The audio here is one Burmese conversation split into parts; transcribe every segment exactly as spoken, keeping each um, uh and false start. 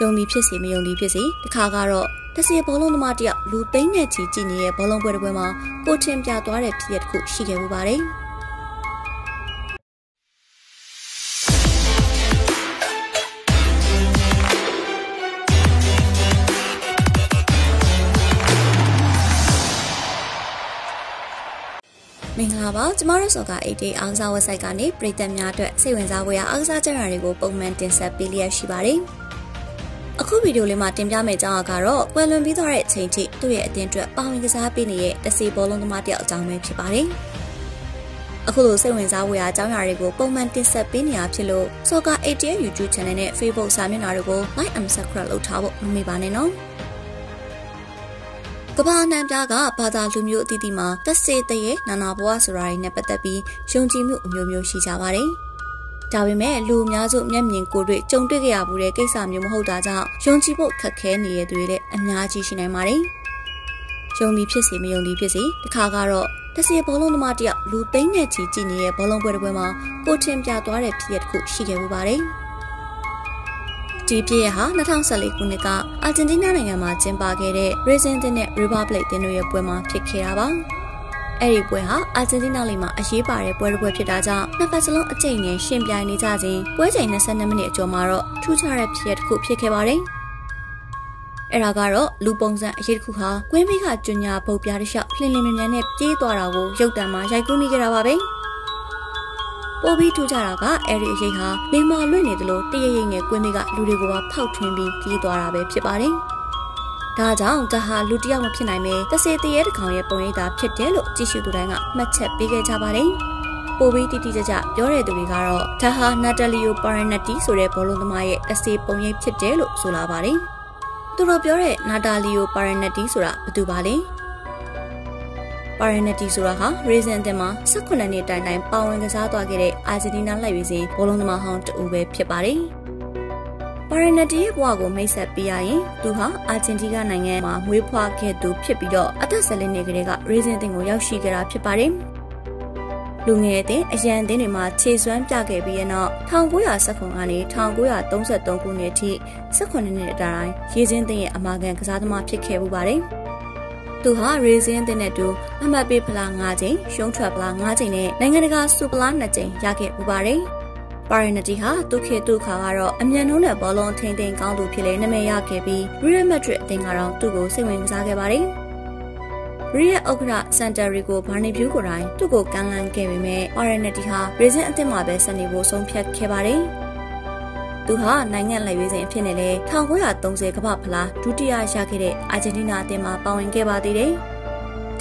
用力ဖြစ်စီမ用力ဖြစ်စီတခါကတော့တစ်စီဘောလုံးသမားတယောက်လူသိမ့်နဲ့ကြီးကြီးနေတဲ့ဘောလုံးပွဲတစ်ပွဲမှာပိုထင်ပြသွားတဲ့ဖြစ်ရပ်တစ်ခုရှိခဲ့မှုပါတယ်မင်္ဂလာပါကျမတို့ဆော့ကာeighty-eightအောင်စားဝက်ဆိုက်ကနေပြည်သက်များအတွက်စိတ်ဝင်စားဖို့ရအောင်စားကြရတွေကိုပုံမှန်တင်ဆက်ပေးလျက်ရှိပါတယ်။အခုဗီဒီယိုလေးမှာတင်ပြမယ့်အကြောင်းအရာကတော့ကွယ်လွန်ပြီးသွားတဲ့အချိန်ထိသူ့ရဲ့အတင်းအတွက်ပါဝင်ကစားပေးနေတဲ့တစီဘောလုံးသမားတယောက်အကြောင်းပဲဖြစ်ပါတယ်။အခုလိုစိတ်ဝင်စားဖို့ရအကြောင်းအရာတွေကိုပုံမှန်တင်ဆက်ပေးနေရဖြစ်လို့ဆော့ကာeighty-eight YouTube Channel နဲ့ Facebook စာမျက်နှာတွေကို Like and Subscribe လုပ်ထားဖို့မမေ့ပါနဲ့နော်။ကမ္ဘာအနှံ့အပြားကဘာသာလူမျိုးအသီးသီးမှာသက်စေတရေနာနာဘဝဆိုတာတွေနဲ့ပတ်သက်ပြီးယုံကြည်မှုအမျိုးမျိုးရှိကြပါတယ်။ဒါပေမဲ့လူအများစုမျက်မြင်ကိုယ်တွေ့ကြုံတွေ့ကြရမှုတဲ့ကိစ္စမျိုးမဟုတ်တာကြောင့်ယုံကြည်ဖို့ခက်ခဲနေရတဲ့တွေလည်းအများကြီးရှိနိုင်ပါတယ်။ယုံသည်ဖြစ်စေမယုံသည်ဖြစ်စေတခါကတော့တစ်စီဘောလုံးသမားတယောက်လူသိမ့်နဲ့ကြီးကြီးနေတဲ့ဘောလုံးပွဲတစ်ပွဲမှာပိုထင်ပြသွားတဲ့ဖြစ်ရပ်တစ်ခုရှိခဲ့မှုပါတယ်။ဒီပြည့်ဟာtwenty fourteenခုနှစ်ကအာဂျင်တီးနားနိုင်ငံမှာကျင်းပခဲ့တဲ့ Racing နဲ့ River Plate တင်တို့ရဲ့ပွဲမှာဖြစ်ခဲ့တာပါ။အဲ့ဒီပွဲဟာအာဂျင်တီးနားလိမှာအရေးပါတဲ့ပွဲတစ်ပွဲဖြစ်တာကြောင့်နှစ်ဖက်စလုံးအကြိမ်နဲ့ရှင်ပြိုင်နေကြခြင်းပွဲချိန်twenty-twoမိနစ်အကျော်မှာတော့ထူးခြားတဲ့ဖြစ်ရပ်တစ်ခုဖြစ်ခဲ့ပါတယ်။အဲ့ဒါကတော့လူပုံစံအရေးတစ်ခုဟာကွင်းဘေးကကျွညာပုတ်ပြားတစ်လျှောက်လှင်လင်းမြန်မြန်နဲ့ပြေးသွားတာကိုရုပ်သံမှာရိုက်ကူးမိခဲ့တာပါပဲ။ပိုပြီးထူကြတာကအဲဒီအရေးဟာလေမာလွင့်နေတယ်လို့တရရိပ်နဲ့ကွင်းတွေကလူတွေကိုပါဖောက်ထွင်းပြီးကြီးသွားတာပဲဖြစ်ပါတယ်။ဒါကြောင့်ဒါဟာလူတစ်ယောက်မဖြစ်နိုင်ပဲတစေတရေတစ်ကောင်ရဲ့ပုံရိပ်သာဖြစ်တယ်လို့ကြည့်ရှုသူတိုင်းကမှတ်ချက်ပေးခဲ့ကြပါတယ်။ပိုပြီးတိတိကျကျပြောတဲ့သူတွေကတော့ဒါဟာနာတာလီယိုပါရနတီဆိုတဲ့ဘောလုံးသမားရဲ့အစေပုံရိပ်ဖြစ်တယ်လို့ဆိုလာပါတယ်။သူတို့ပြောတဲ့နာတာလီယိုပါရနတီဆိုတာဘာတူပါလဲ။ပါရနတီဆိုတာဟာ Racing တင်မှာnineteenနှစ်တိုင်တိုင်ပါဝင်ကစားသွားခဲ့တဲ့အာဂျင်တီးနားလက်ရွေးစင်ဘောလုံးသမားဟောင်းတူပဲဖြစ်ပါတယ်။ပါရနတီရဲ့ဘဝကိုမိတ်ဆက်ပြရရင်သူဟာအာဂျင်တီးနားနိုင်ငံမှာမွေးဖွားခဲ့သူဖြစ်ပြီးတော့အသက်fourteenနှစ်ကလေးက Racing တင်ကိုရောက်ရှိခဲ့တာဖြစ်ပါတယ်။လူငယ်တဲ့အရန်အသင်းတွေမှာခြေစွမ်းပြခဲ့ပြီးတဲ့နောက်nineteen nineteenကနေnineteen thirty-threeခုနှစ်အထိnineteenနှစ်အတိုင်း Racing တင်ရဲ့အမာခံကစားသမားဖြစ်ခဲ့မှုပါတယ်။သူဟာ Racing တင်နဲ့တူအမှတ်ပေးဖလားnineချိန်၊ရှုံးထွက်ဖလားnineချိန်နဲ့နိုင်ငံတကာစူပါလားtwoချိန်ရခဲ့မှုပါတယ်။ Parinati ဟာသူခေသူခါကတော့အမြန်နှုန်းနဲ့ဘောလုံးထိန်းသိမ်းကောင်းသူဖြစ်လေနာမည်ရခဲ့ပြီး Real Madrid အသင်းကတော့သူ့ကိုစိတ်ဝင်စားခဲ့ပါတယ်။ Real ဥက္ကဋ္ဌ Santiago Bernabeu ကိုယ်တိုင်သူ့ကိုကမ်းလှမ်းခဲ့ပေမဲ့ Parinati ဟာ Racing အသင်းမှာပဲဆက်နေဖို့ဆုံးဖြတ်ခဲ့ပါတယ်။သူဟာနိုင်ငံလက်ရွေးစင်အဖြစ်နဲ့လည်းnineteen thirtyကမ္ဘာဖလားဒုတိယရခဲ့တဲ့အာဂျင်တီးနားအသင်းမှာပါဝင်ခဲ့ပါသေးတယ်။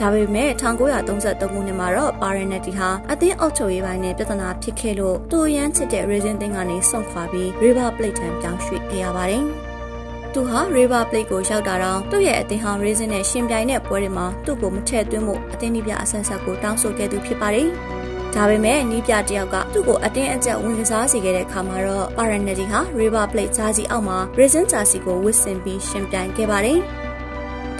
ဒါပေမဲ့nineteen thirty-threeခုနှစ်မှာတော့ပါရနတီဟာအသင်းအောက်ချုပ်ရေးပိုင်းနဲ့ပြဿနာဖြစ်ခဲ့လို့သူရန်ချစ်တဲ့ Racing တင်ကနေဆုံခွာပြီး River Plate ထံပြောင်းရွှေ့ခဲ့ရပါတယ်။သူဟာ River Plate ကိုရောက်တာတော့သူ့ရဲ့အသင်းဟာ Racing နဲ့ရှင်ပြိုင်တဲ့ပွဲတွေမှာသူ့ကိုမထည့်သွင်းမှုအသင်းဒီပြအဆန်းဆက်ကိုတောင်းဆိုခဲ့သူဖြစ်ပါတယ်။ဒါပေမဲ့နီးပြတယောက်ကသူ့ကိုအတင်းအကျပ်ဝင်ကစားစီခဲ့တဲ့အခါမှာတော့ Parinati ဟာ River Plate ဂျာစီအောက်မှာ Racing ဂျာစီကိုဝတ်ဆင်ပြီးရှင်ပြိုင်ခဲ့ပါတယ်။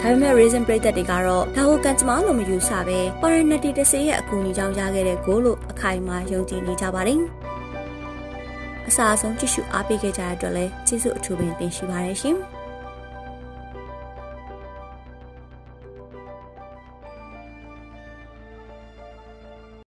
ဒါပေမဲ့ Racing ပရိသတ်တွေကတော့ဒါကိုကန်ချမလို့မယူဆပဲ Parinati တစ်စေးရဲ့အကူအညီကြောင့်ရခဲ့တဲ့ဂိုးလို့အခိုင်အမာယုံကြည်နေကြပါတယ်။အစားအဆုံးကြည့်ရှုအားပေးခဲ့ကြတဲ့အတွက်လည်းကျေးဇူးအထူးပင်တင်ရှိပါတယ်ရှင်။